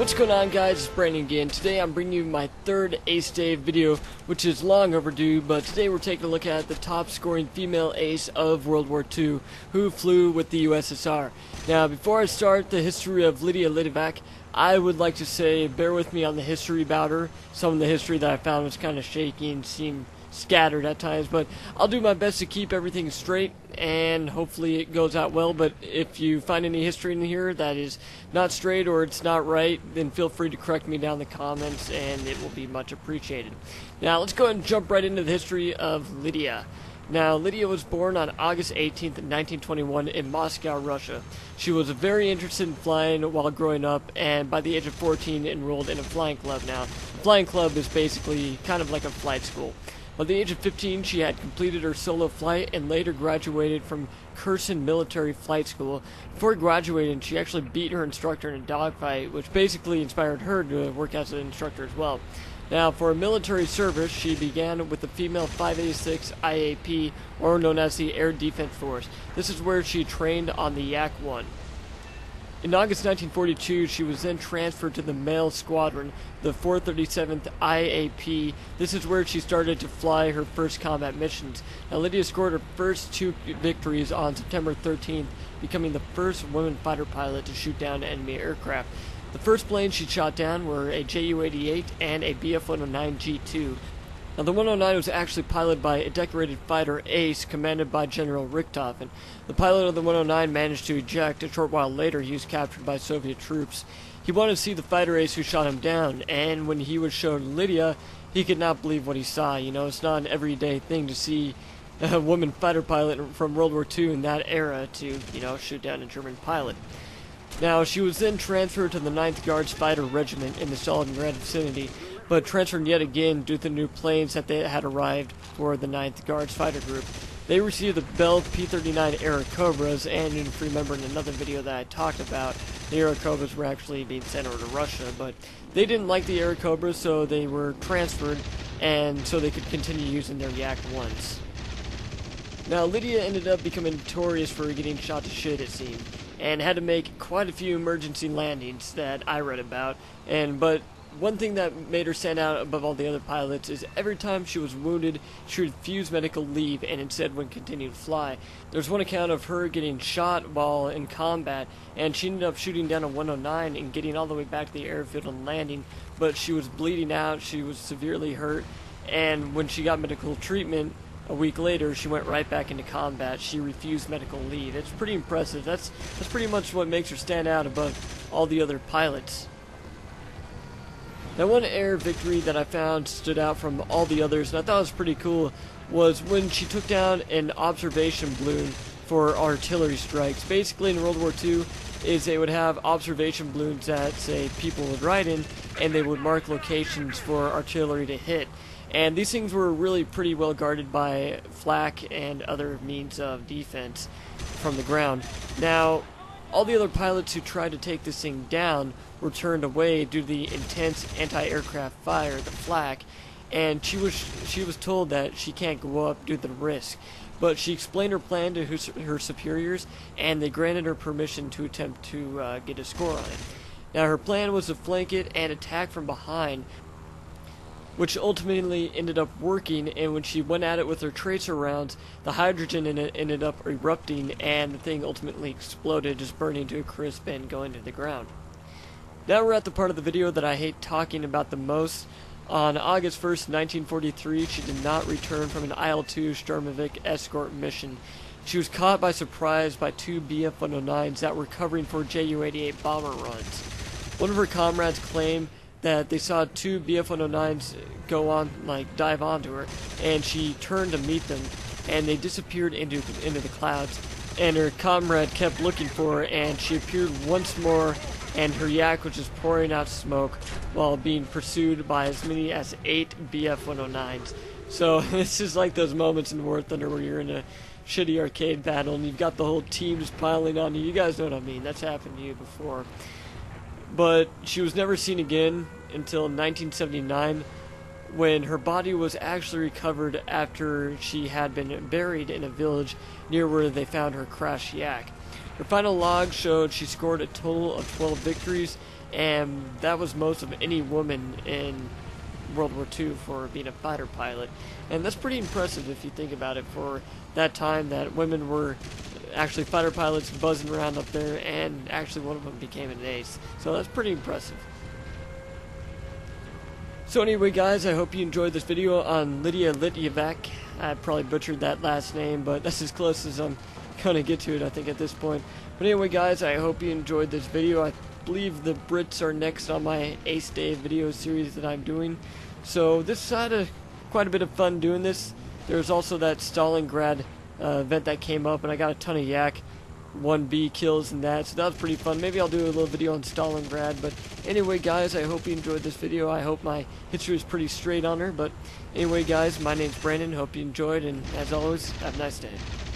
What's going on, guys? It's Brandon again. Today I'm bringing you my third Ace Day video, which is long overdue, but today we're taking a look at the top scoring female ace of World War II, who flew with the USSR. Now, before I start the history of Lydia Litvyak, I would like to say bear with me on the history about her. Some of the history that I found was kind of shaky and seemed scattered at times, but I'll do my best to keep everything straight and hopefully it goes out well. But if you find any history in here that is not straight or it's not right, then feel free to correct me down in the comments and it will be much appreciated. Now let's go ahead and jump right into the history of Lydia. Now, Lydia was born on August 18th, 1921 in Moscow, Russia. She was very interested in flying while growing up, and by the age of 14 enrolled in a flying club. Now, the flying club is basically kind of like a flight school. By the age of 15, she had completed her solo flight and later graduated from Kherson Military Flight School. Before graduating, she actually beat her instructor in a dogfight, which basically inspired her to work as an instructor as well. Now, for military service, she began with the female 586 IAP, or known as the Air Defense Force. This is where she trained on the Yak-1. In August 1942, she was then transferred to the male squadron, the 437th IAP. This is where she started to fly her first combat missions. Now, Lydia scored her first two victories on September 13th, becoming the first woman fighter pilot to shoot down enemy aircraft. The first plane she shot down were a Ju-88 and a Bf 109 G2. Now, the 109 was actually piloted by a decorated fighter ace commanded by General Richthofen. The pilot of the 109 managed to eject. A short while later, he was captured by Soviet troops. He wanted to see the fighter ace who shot him down, and when he was shown Lydia, he could not believe what he saw. You know, it's not an everyday thing to see a woman fighter pilot from World War II in that era to, you know, shoot down a German pilot. Now, she was then transferred to the 9th Guards Fighter Regiment in the Stalingrad vicinity, but transferred yet again due to the new planes that they had arrived for the 9th Guards Fighter Group. They received the Bell P-39 Air Cobras, and if you remember in another video that I talked about, the Air Cobras were actually being sent over to Russia, but they didn't like the Air Cobras, so they were transferred, and so they could continue using their Yak-1s. Now, Lydia ended up becoming notorious for getting shot to shit, it seemed, and had to make quite a few emergency landings that I read about. But one thing that made her stand out above all the other pilots is every time she was wounded, she refused medical leave and instead would continue to fly. There's one account of her getting shot while in combat, and she ended up shooting down a 109 and getting all the way back to the airfield and landing, but she was bleeding out, she was severely hurt, and when she got medical treatment, a week later, she went right back into combat. She refused medical leave. It's pretty impressive. That's pretty much what makes her stand out above all the other pilots. Now, one air victory that I found stood out from all the others, and I thought was pretty cool, was when she took down an observation balloon for artillery strikes. Basically, in World War II, is they would have observation balloons that, say, people would ride in, and they would mark locations for artillery to hit. And these things were really pretty well guarded by flak and other means of defense from the ground. Now, all the other pilots who tried to take this thing down were turned away due to the intense anti-aircraft fire, the flak, and she was told that she can't go up due to the risk. But she explained her plan to her superiors, and they granted her permission to attempt to get a score on it. Now, her plan was to flank it and attack from behind, which ultimately ended up working, and when she went at it with her tracer rounds, the hydrogen in it ended up erupting, and the thing ultimately exploded, just burning to a crisp and going to the ground. Now we're at the part of the video that I hate talking about the most. On August 1st, 1943, she did not return from an IL-2 Sturmovik escort mission. She was caught by surprise by two Bf 109s that were covering for Ju-88 bomber runs. One of her comrades claimed that they saw two Bf 109s go on, like, dive onto her, and she turned to meet them, and they disappeared into the clouds, and her comrade kept looking for her, and she appeared once more, and her Yak was just pouring out smoke while being pursued by as many as 8 Bf 109s. So this is like those moments in War Thunder where you're in a shitty arcade battle and you've got the whole team just piling on you. You guys know what I mean. That's happened to you before. But she was never seen again until 1979, when her body was actually recovered after she had been buried in a village near where they found her crashed Yak. Her final log showed she scored a total of 12 victories, and that was most of any woman in World War II for being a fighter pilot. And that's pretty impressive if you think about it, for that time that women were actually fighter pilots buzzing around up there, and actually one of them became an ace. So that's pretty impressive. So anyway guys, I hope you enjoyed this video on Lydia Litvyak. I probably butchered that last name, but that's as close as I'm gonna get to it, I think, at this point. But anyway guys, I hope you enjoyed this video. I believe the Brits are next on my Ace Day video series that I'm doing. So this had quite a bit of fun doing this. There was also that Stalingrad event that came up, and I got a ton of Yak-1B kills and that, so that was pretty fun. Maybe I'll do a little video on Stalingrad, but anyway guys, I hope you enjoyed this video. I hope my history is pretty straight on her, but anyway guys, my name's Brandon, hope you enjoyed, and as always, have a nice day.